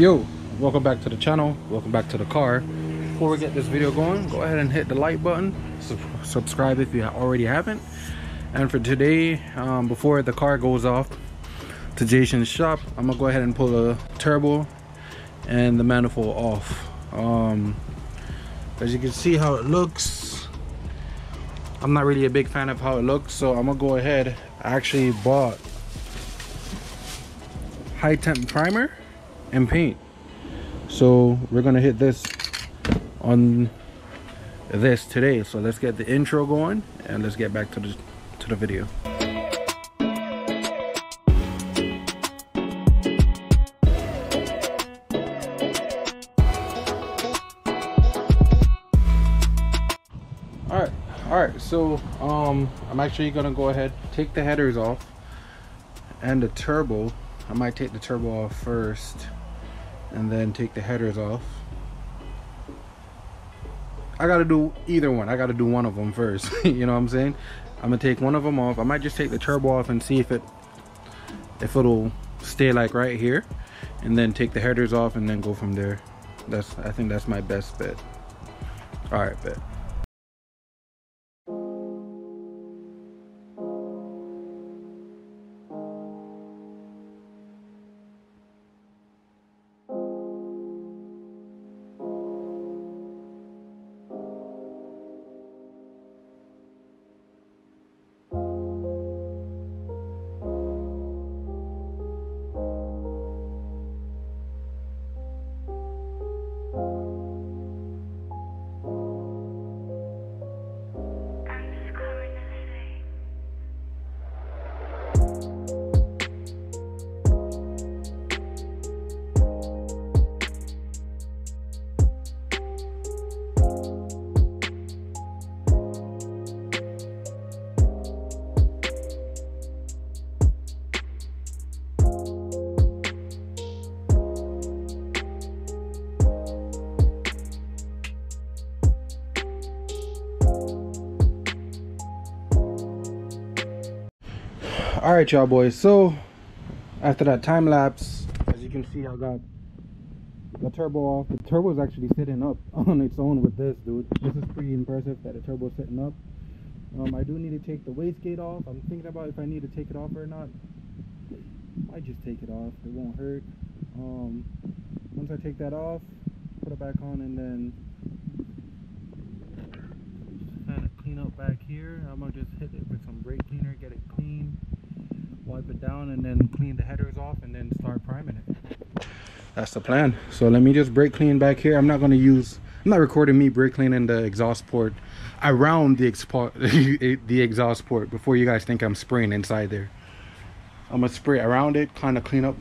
Yo, welcome back to the channel, welcome back to the car. Before we get this video going, go ahead and hit the like button, subscribe if you already haven't. And for today, before the car goes off to Jason's shop, I'm gonna go ahead and pull the turbo and the manifold off. As you can see how it looks, I'm not really a big fan of how it looks, so I'm gonna go ahead. I actually bought high temp primer and paint, so we're gonna hit this on this today. So let's get the intro going and let's get back to the video. All right, so I'm actually gonna go ahead, take the headers off and the turbo. I might take the turbo off first and then take the headers off. I gotta do either one. I gotta do one of them first. You know what I'm saying? I'm gonna take one of them off. I might just take the turbo off and see if it'll stay like right here, and then take the headers off and then go from there. I think that's my best bet. All right, bet. All right, y'all boys, so after that time lapse, as you can see, I got the turbo off. The turbo is actually sitting up on its own with this, dude. This is pretty impressive that the turbo is sitting up. I do need to take the wastegate off. I'm thinking about if I need to take it off or not. I might just take it off, it won't hurt. Once I take that off, put it back on, and then just kind of clean up back here. I'm gonna just hit it with some brake cleaner, get it clean, wipe it down, and then clean the headers off and then start priming it. That's the plan. So let me just brake clean back here. I'm not recording me brake cleaning the exhaust port around the exhaust port before you guys think I'm spraying inside there. I'm gonna spray around it, kind of clean up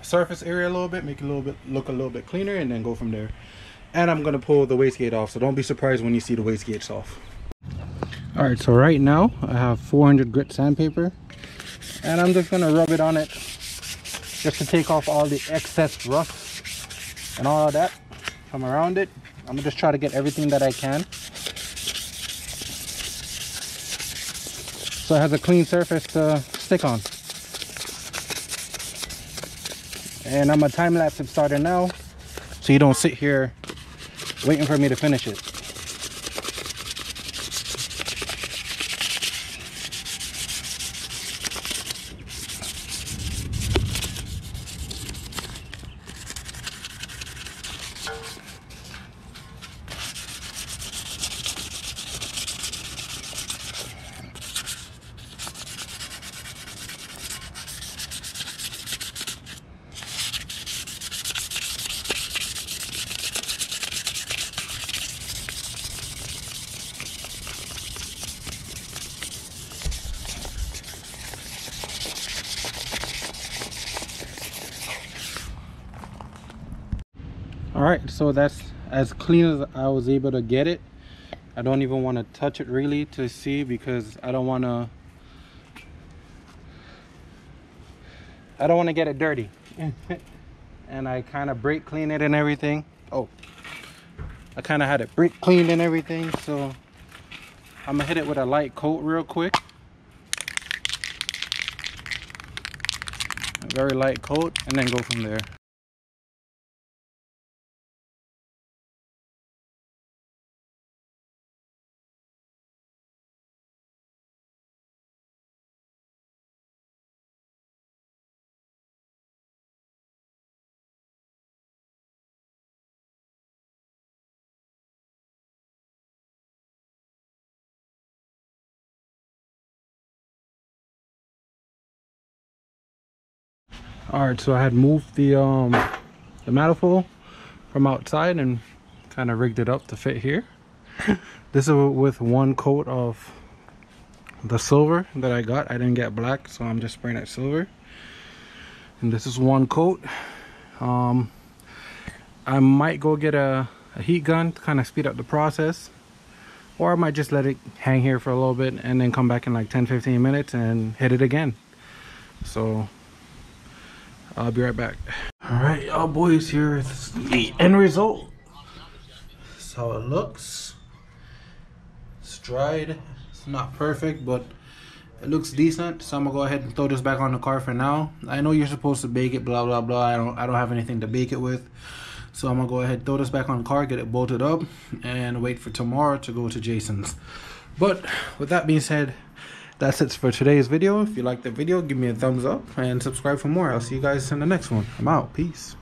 surface area a little bit, make it look a little bit cleaner, and then go from there. And I'm gonna pull the wastegate off, so don't be surprised when you see the wastegates off. All right, so right now I have 400 grit sandpaper, and I'm just gonna rub it on it just to take off all the excess rust and all of that from around it. I'm gonna just try to get everything that I can, so it has a clean surface to stick on. And I'm a time lapse it starter now, so you don't sit here waiting for me to finish it. Alright, so that's as clean as I was able to get it. I don't even want to touch it really to see, because I don't want to get it dirty. And I kind of brake clean it and everything. Oh, I kind of had it brake cleaned and everything, so I'm gonna hit it with a light coat real quick. A very light coat, and then go from there. All right, so I had moved the manifold from outside and kind of rigged it up to fit here. This is with one coat of the silver that I got. I didn't get black, so I'm just spraying it silver. And this is one coat. I might go get a heat gun to kind of speed up the process, or I might just let it hang here for a little bit and then come back in like 10-15 minutes and hit it again. So I'll be right back. All right, y'all boys, here is the end result. This is how it looks. It's dried. It's not perfect, but it looks decent. So I'm gonna go ahead and throw this back on the car for now. I know you're supposed to bake it, blah blah blah. I don't have anything to bake it with. So I'm gonna go ahead, throw this back on the car, get it bolted up, and wait for tomorrow to go to Jason's. But with that being said, that's it for today's video. If you liked the video, give me a thumbs up and subscribe for more. I'll see you guys in the next one. I'm out. Peace.